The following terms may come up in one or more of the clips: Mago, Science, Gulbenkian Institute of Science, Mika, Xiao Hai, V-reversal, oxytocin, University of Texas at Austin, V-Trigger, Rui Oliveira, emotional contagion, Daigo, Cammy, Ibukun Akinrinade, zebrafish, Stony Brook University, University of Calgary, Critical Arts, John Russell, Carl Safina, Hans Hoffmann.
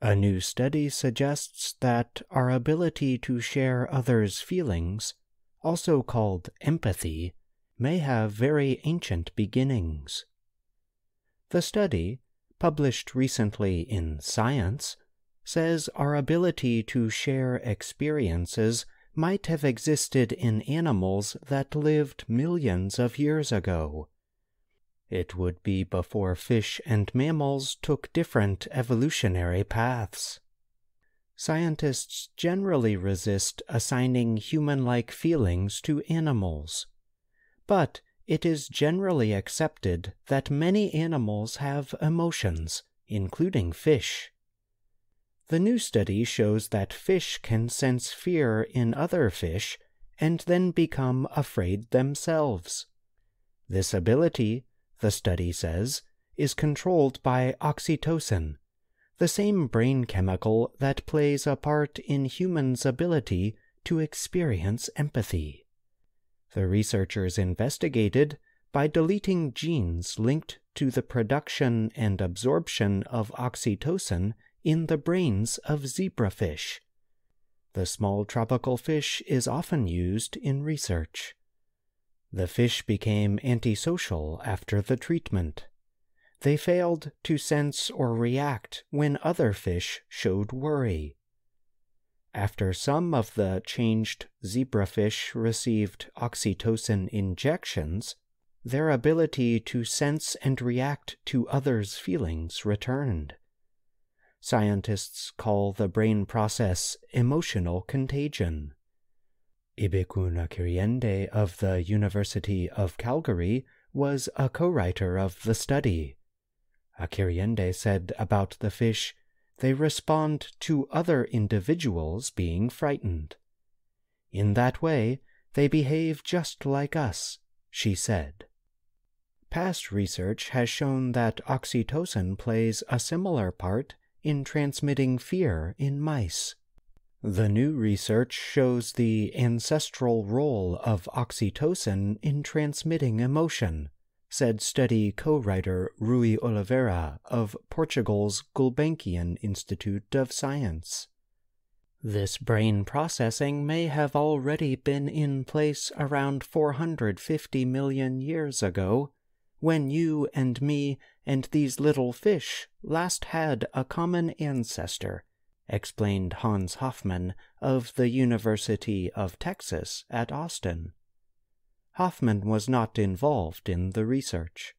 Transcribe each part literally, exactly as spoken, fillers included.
A new study suggests that our ability to share others' feelings, also called empathy, may have very ancient beginnings. The study, published recently in Science, says our ability to share experiences might have existed in animals that lived millions of years ago. It would be before fish and mammals took different evolutionary paths. Scientists generally resist assigning human-like feelings to animals, but it is generally accepted that many animals have emotions, including fish. The new study shows that fish can sense fear in other fish and then become afraid themselves. This ability, the study says, is controlled by oxytocin, the same brain chemical that plays a part in humans' ability to experience empathy. The researchers investigated by deleting genes linked to the production and absorption of oxytocin in the brains of zebrafish. The small tropical fish is often used in research. The fish became antisocial after the treatment. They failed to sense or react when other fish showed worry. After some of the changed zebrafish received oxytocin injections, their ability to sense and react to others' feelings returned. Scientists call the brain process emotional contagion. Ibukun Akinrinade of the University of Calgary was a co-writer of the study. Akinrinade said about the fish, they respond to other individuals being frightened. In that way, they behave just like us, she said. Past research has shown that oxytocin plays a similar part in transmitting fear in mice. The new research shows the ancestral role of oxytocin in transmitting emotion, said study co-writer Rui Oliveira of Portugal's Gulbenkian Institute of Science. This brain processing may have already been in place around four hundred fifty million years ago, when you and me and these little fish last had a common ancestor, explained Hans Hoffmann of the University of Texas at Austin. Hoffmann was not involved in the research.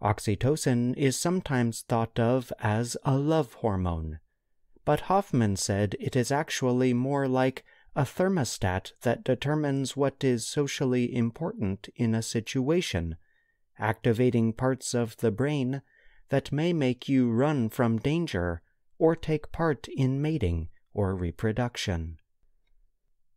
Oxytocin is sometimes thought of as a love hormone, but Hoffmann said it is actually more like a thermostat that determines what is socially important in a situation, activating parts of the brain that may make you run from danger or take part in mating or reproduction.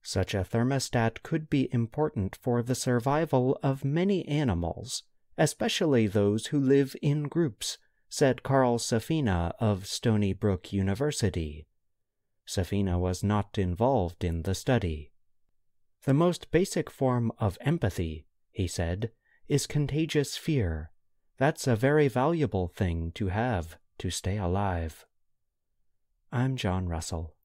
Such a thermostat could be important for the survival of many animals, especially those who live in groups, said Carl Safina of Stony Brook University. Safina was not involved in the study. The most basic form of empathy, he said, is contagious fear. That's a very valuable thing to have to stay alive. I'm John Russell.